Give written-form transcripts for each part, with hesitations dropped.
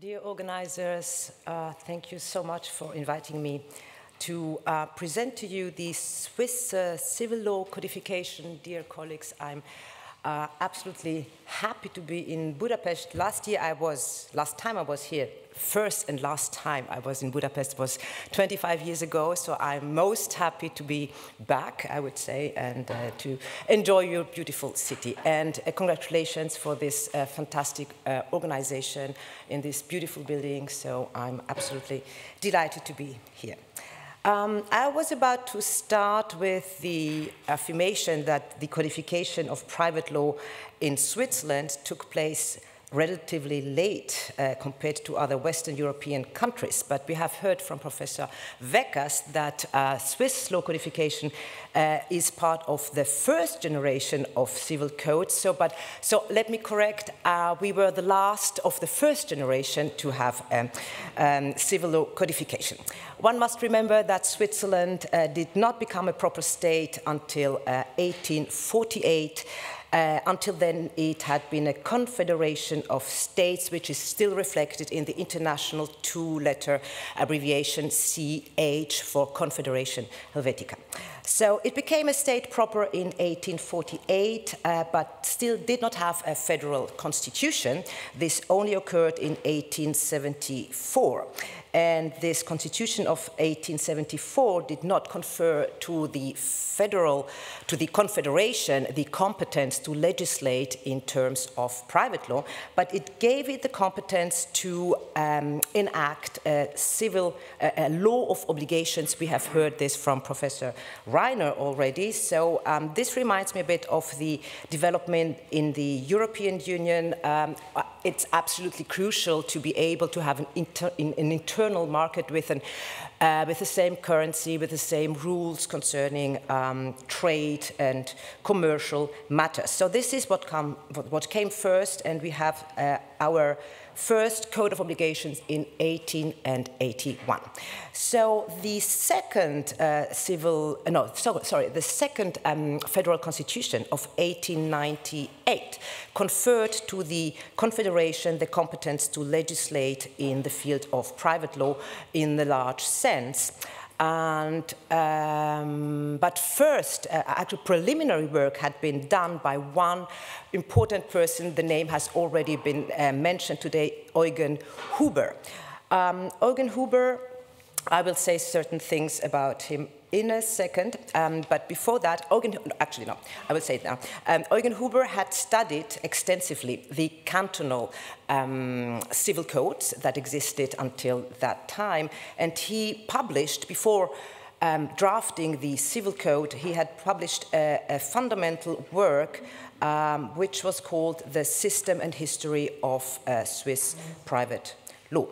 Dear organizers, thank you so much for inviting me to present to you the Swiss civil law codification. Dear colleagues, I'm absolutely happy to be in Budapest. Last time I was here was 25 years ago, so I'm most happy to be back, I would say, and to enjoy your beautiful city. And congratulations for this fantastic organization in this beautiful building, so I'm absolutely delighted to be here. I was about to start with the affirmation that the codification of private law in Switzerland took place relatively late compared to other Western European countries. But we have heard from Professor Weckers that Swiss law codification is part of the first generation of civil codes. So let me correct, we were the last of the first generation to have civil law codification. One must remember that Switzerland did not become a proper state until 1848. Until then, it had been a confederation of states, which is still reflected in the international two-letter abbreviation CH for Confederation Helvetica. So it became a state proper in 1848, but still did not have a federal constitution. This only occurred in 1874. And this constitution of 1874 did not confer to the confederation the competence to legislate in terms of private law, but it gave it the competence to enact a law of obligations. We have heard this from Professor Reiner already. So this reminds me a bit of the development in the European Union. It's absolutely crucial to be able to have an internal market with the same currency, with the same rules concerning trade and commercial matters. So this is what came first, and we have our first Code of Obligations in 1881. So the second federal constitution of 1898 conferred to the Confederation the competence to legislate in the field of private law in the large sense. And, but first, actual preliminary work had been done by one important person. The name has already been mentioned today, Eugen Huber. Eugen Huber, I will say certain things about him in a second, but before that, Eugen Huber had studied extensively the cantonal civil codes that existed until that time, and he published, before drafting the civil code, he had published a fundamental work which was called The System and History of Swiss Private Law.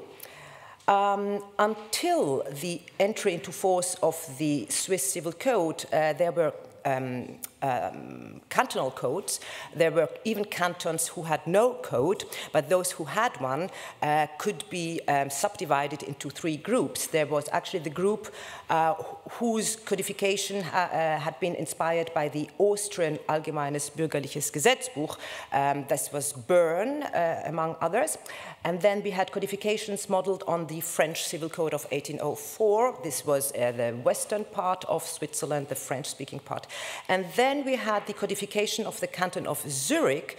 Until the entry into force of the Swiss Civil Code, there were cantonal codes. There were even cantons who had no code, but those who had one could be subdivided into three groups. There was actually the group whose codification had been inspired by the Austrian Allgemeines Bürgerliches Gesetzbuch. This was Bern, among others. And then we had codifications modeled on the French Civil Code of 1804. This was the western part of Switzerland, the French-speaking part. And then we had the codification of the canton of Zurich,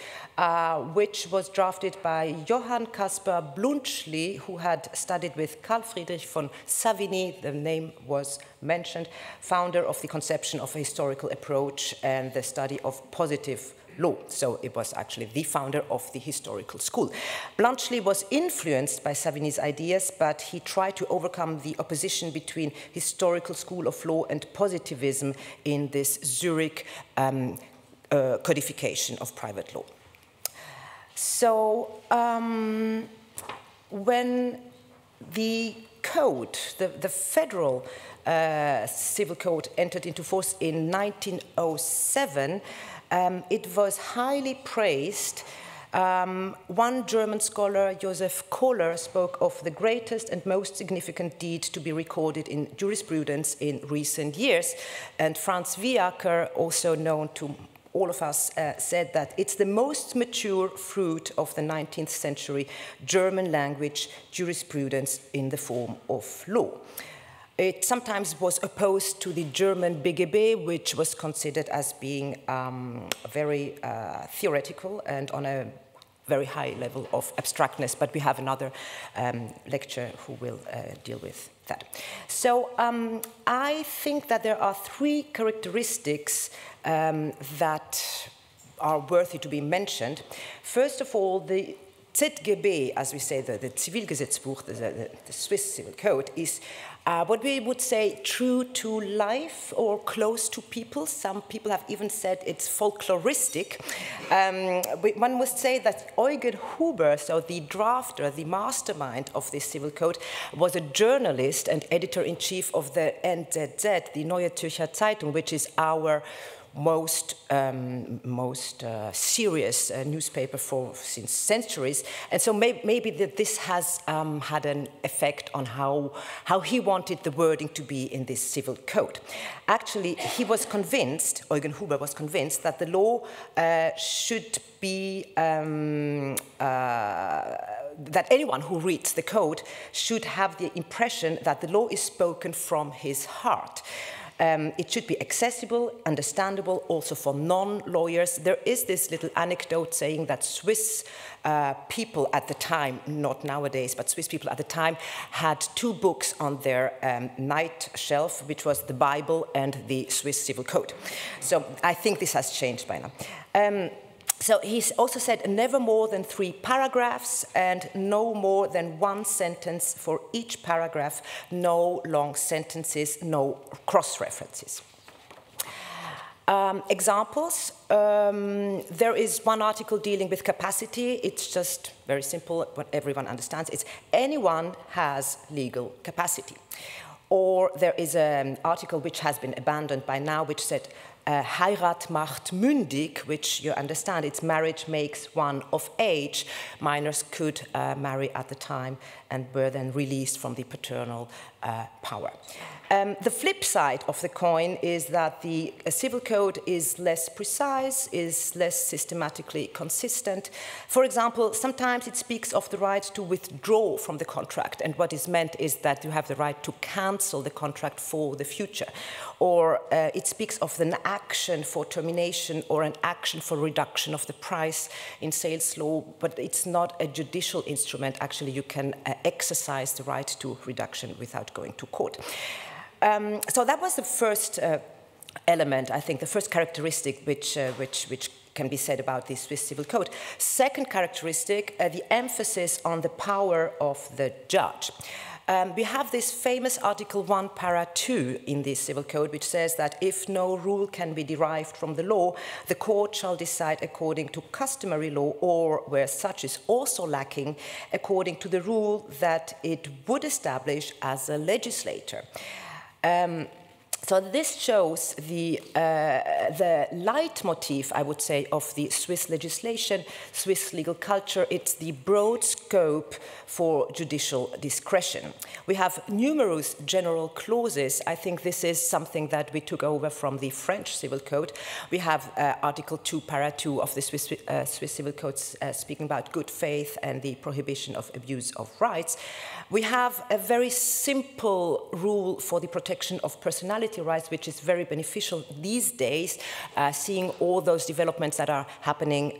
which was drafted by Johann Caspar Bluntschli, who had studied with Carl Friedrich von Savigny, the name was mentioned, founder of the conception of a historical approach and the study of positive law. So it was actually the founder of the historical school. Bluntschli was influenced by Savigny's ideas, but he tried to overcome the opposition between historical school of law and positivism in this Zurich codification of private law. So when the code, the federal civil code entered into force in 1907, it was highly praised. One German scholar, Josef Kohler, spoke of the greatest and most significant deed to be recorded in jurisprudence in recent years. And Franz Wieacker, also known to all of us said that it's the most mature fruit of the 19th century German language jurisprudence in the form of law. It sometimes was opposed to the German BGB, which was considered as being very theoretical and on a very high level of abstractness, but we have another lecture who will deal with that. So I think that there are three characteristics that are worthy to be mentioned. First of all, the ZGB, as we say, the Zivilgesetzbuch, the Swiss Civil Code, is what we would say true to life or close to people. Some people have even said it's folkloristic. One must say that Eugen Huber, so the drafter, the mastermind of this civil code, was a journalist and editor-in-chief of the NZZ, the Neue Zürcher Zeitung, which is our most serious newspaper since centuries, and so maybe that this has had an effect on how he wanted the wording to be in this civil code. Actually, he was convinced, Eugen Huber was convinced, that the law should be that anyone who reads the code should have the impression that the law is spoken from his heart. It should be accessible, understandable, also for non-lawyers. There is this little anecdote saying that Swiss people at the time, not nowadays, but Swiss people at the time had two books on their night shelf, which was the Bible and the Swiss Civil Code. So I think this has changed by now. So he also said never more than 3 paragraphs and no more than 1 sentence for each paragraph, no long sentences, no cross-references. Examples, there is one article dealing with capacity. It's just very simple, but everyone understands. It's anyone has legal capacity. Or there is an article which has been abandoned by now, which said, Heirat macht mündig, which you understand, it's marriage makes one of age. Minors could marry at the time and were then released from the paternal power. The flip side of the coin is that the civil code is less precise, is less systematically consistent. For example, sometimes it speaks of the right to withdraw from the contract, and what is meant is that you have the right to cancel the contract for the future. Or it speaks of an action for termination or an action for reduction of the price in sales law, but it's not a judicial instrument. Actually, you can exercise the right to reduction without going to court. So that was the first element, I think, the first characteristic which can be said about the Swiss Civil Code. Second characteristic, the emphasis on the power of the judge. We have this famous Article 1, Para 2 in the Civil Code, which says that if no rule can be derived from the law, the court shall decide according to customary law or, where such is also lacking, according to the rule that it would establish as a legislator. So this shows the leitmotif, I would say, of the Swiss legislation, Swiss legal culture. It's the broad scope for judicial discretion. We have numerous general clauses. I think this is something that we took over from the French Civil Code. We have Article 2, Para 2 of the Swiss Civil Code speaking about good faith and the prohibition of abuse of rights. We have a very simple rule for the protection of personality rights, which is very beneficial these days, seeing all those developments that are happening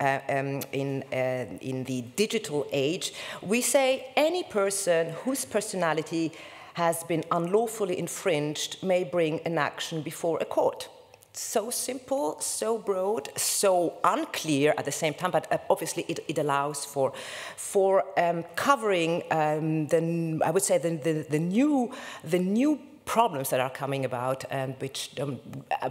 in the digital age. We say any person whose personality has been unlawfully infringed may bring an action before a court. So simple, so broad, so unclear at the same time, but obviously it allows for covering the, I would say, the new problems that are coming about, and which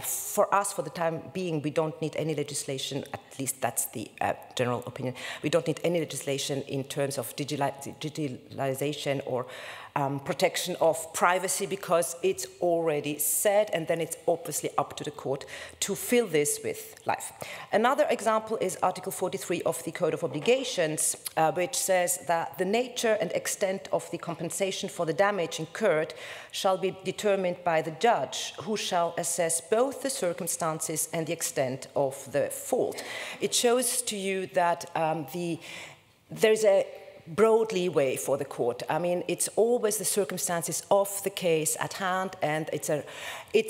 for us, for the time being, we don't need any legislation, at least that's the general opinion. We don't need any legislation in terms of digitalization or protection of privacy, because it's already said, and then it's obviously up to the court to fill this with life. Another example is Article 43 of the Code of Obligations, which says that the nature and extent of the compensation for the damage incurred shall be determined by the judge, who shall assess both the circumstances and the extent of the fault. It shows to you that there's a broad leeway for the court. I mean, it's always the circumstances of the case at hand, and it's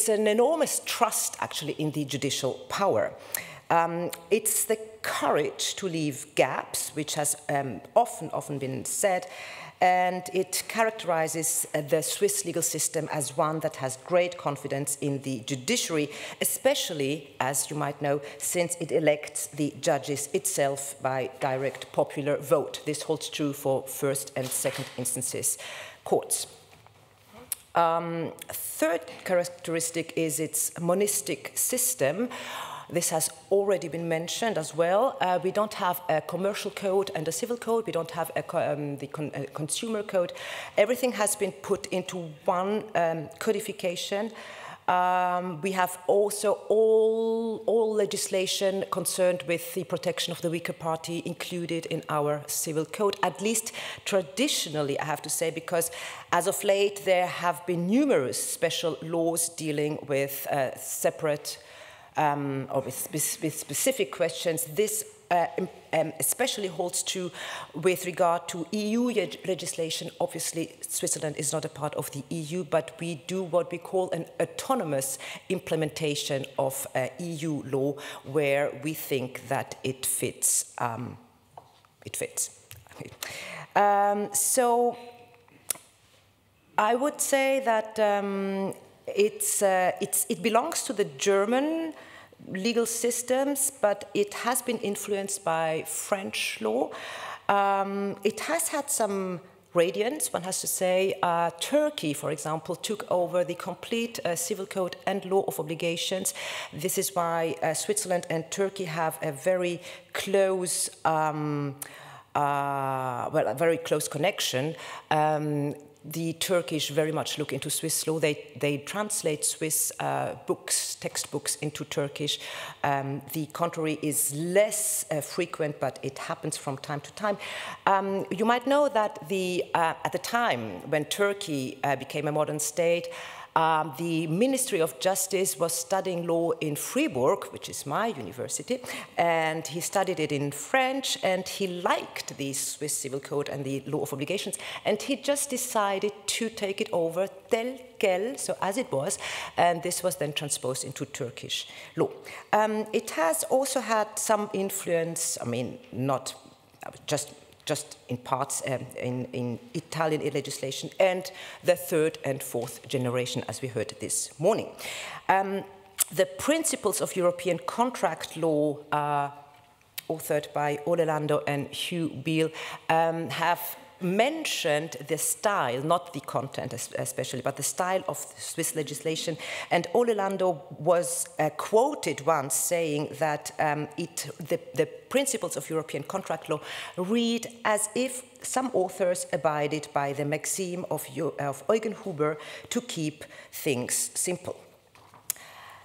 an enormous trust, actually, in the judicial power. It's the courage to leave gaps, which has often been said, and it characterizes the Swiss legal system as one that has great confidence in the judiciary, especially, as you might know, since it elects the judges itself by direct popular vote. This holds true for first and second instances courts. Third characteristic is its monistic system. This has already been mentioned as well. We don't have a commercial code and a civil code. We don't have the consumer code. Everything has been put into one codification. We have also all legislation concerned with the protection of the weaker party included in our civil code, at least traditionally, I have to say, because as of late, there have been numerous special laws dealing with separate or with specific questions. This especially holds true with regard to EU legislation. Obviously, Switzerland is not a part of the EU, but we do what we call an autonomous implementation of EU law where we think that it fits. So I would say that it belongs to the German legal systems, but it has been influenced by French law. It has had some radiance, one has to say. Turkey, for example, took over the complete civil code and law of obligations. This is why Switzerland and Turkey have a very close, a very close connection. The Turkish very much look into Swiss law. They translate Swiss books, textbooks into Turkish. The contrary is less frequent, but it happens from time to time. You might know that at the time when Turkey became a modern state, the Ministry of Justice was studying law in Fribourg, which is my university, and he studied it in French, and he liked the Swiss civil code and the law of obligations, and he just decided to take it over tel quel, so as it was, and this was then transposed into Turkish law. It has also had some influence, I mean, not just in parts in Italian legislation, and the third and fourth generation, as we heard this morning. The principles of European contract law, authored by Ole Lando and Hugh Beale, have mentioned the style, not the content especially, but the style of Swiss legislation. And Ole Lando was quoted once saying that the principles of European contract law read as if some authors abided by the maxim of Eugen Huber to keep things simple.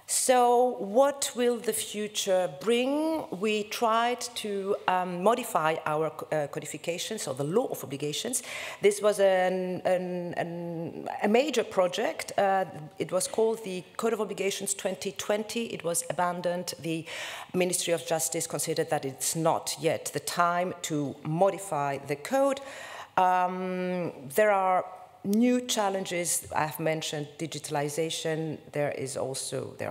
So what will the future bring? We tried to modify our codification, so the law of obligations. This was a major project. It was called the Code of Obligations 2020. It was abandoned. The Ministry of Justice considered that it's not yet the time to modify the code. There are new challenges. I've mentioned digitalization. There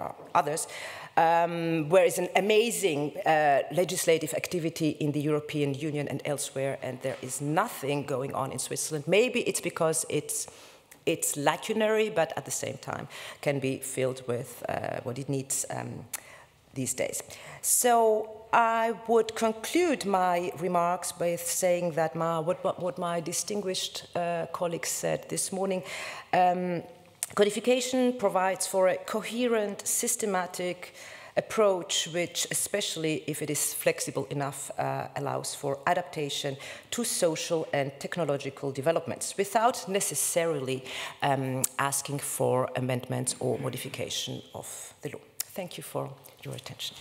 are others. There is an amazing legislative activity in the European Union and elsewhere, and there is nothing going on in Switzerland. Maybe it's because it's lacunary, but at the same time can be filled with what it needs these days. So I would conclude my remarks by saying that what my distinguished colleagues said this morning. Codification provides for a coherent, systematic, approach which, especially if it is flexible enough, allows for adaptation to social and technological developments without necessarily asking for amendments or modification of the law. Thank you for your attention.